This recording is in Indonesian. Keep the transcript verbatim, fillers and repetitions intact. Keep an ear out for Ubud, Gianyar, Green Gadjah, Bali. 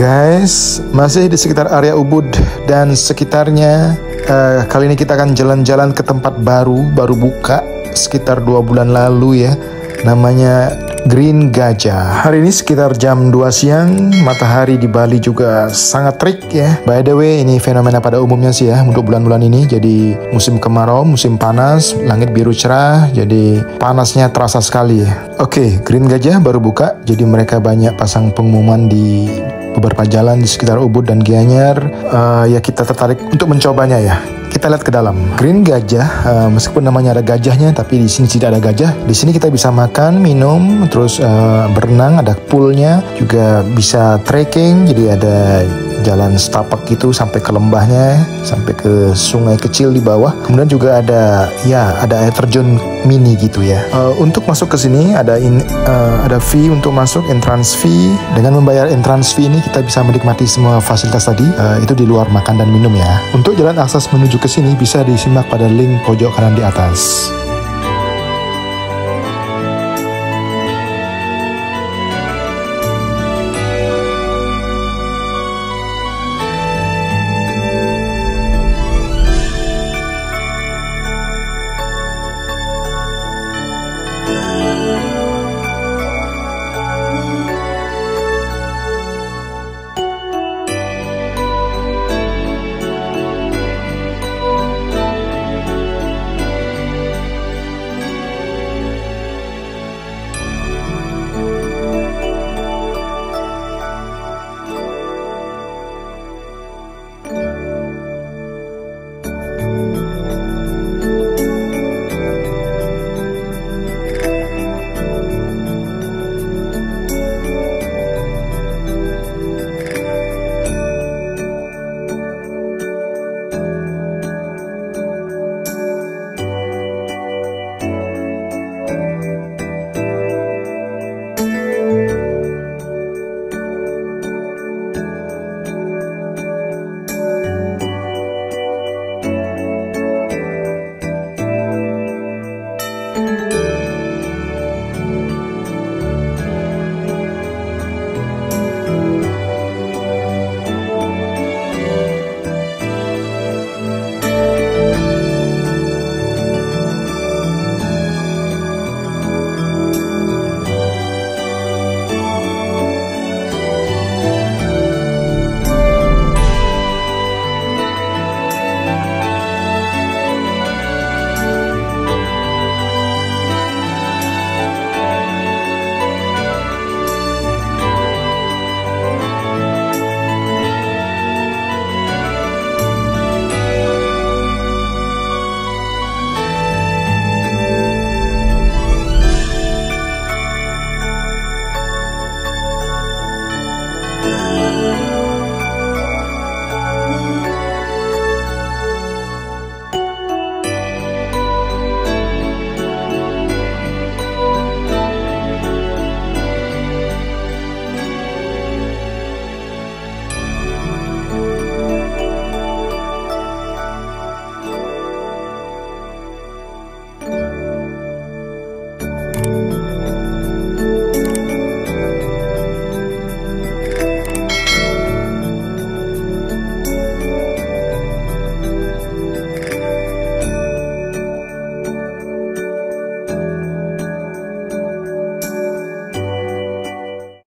Guys, masih di sekitar area Ubud dan sekitarnya. Uh, kali ini kita akan jalan-jalan ke tempat baru, baru buka sekitar dua bulan lalu ya. Namanya Green Gadjah. Hari ini sekitar jam dua siang, matahari di Bali juga sangat terik ya. By the way, ini fenomena pada umumnya sih ya untuk bulan-bulan ini. Jadi musim kemarau, musim panas, langit biru cerah, jadi panasnya terasa sekali ya. Oke, Green Gadjah baru buka, jadi mereka banyak pasang pengumuman di beberapa jalan di sekitar Ubud dan Gianyar. Uh, ya kita tertarik untuk mencobanya ya. Kita lihat ke dalam. Green Gadjah, uh, meskipun namanya ada gajahnya, tapi di sini tidak ada gajah. Di sini kita bisa makan, minum, terus uh, berenang, ada poolnya, juga bisa trekking. Jadi ada jalan setapak gitu sampai ke lembahnya, sampai ke sungai kecil di bawah. Kemudian juga ada ya ada air terjun mini gitu ya. Uh, untuk masuk ke sini ada in, uh, ada fee untuk masuk, entrance fee. Dengan membayar entrance fee ini kita bisa menikmati semua fasilitas tadi. Uh, itu di luar makan dan minum ya. Untuk jalan akses menuju ke sini bisa disimak pada link pojok kanan di atas.